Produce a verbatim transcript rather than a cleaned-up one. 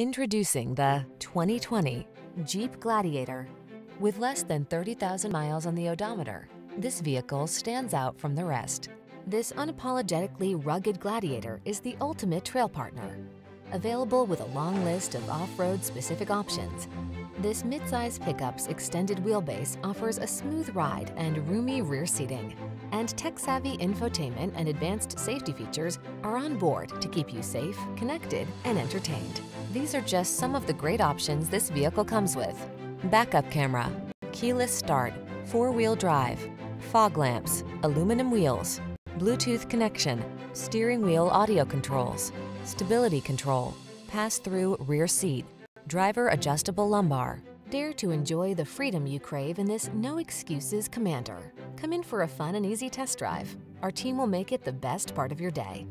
Introducing the twenty twenty Jeep Gladiator. With less than thirty thousand miles on the odometer, this vehicle stands out from the rest. This unapologetically rugged Gladiator is the ultimate trail partner. Available with a long list of off-road specific options, this midsize pickup's extended wheelbase offers a smooth ride and roomy rear seating. And tech-savvy infotainment and advanced safety features are on board to keep you safe, connected, and entertained. These are just some of the great options this vehicle comes with: backup camera, keyless start, four-wheel drive, fog lamps, aluminum wheels, Bluetooth connection, steering wheel audio controls, stability control, pass-through rear seat, driver adjustable lumbar. Dare to enjoy the freedom you crave in this no-excuses commander. Come in for a fun and easy test drive. Our team will make it the best part of your day.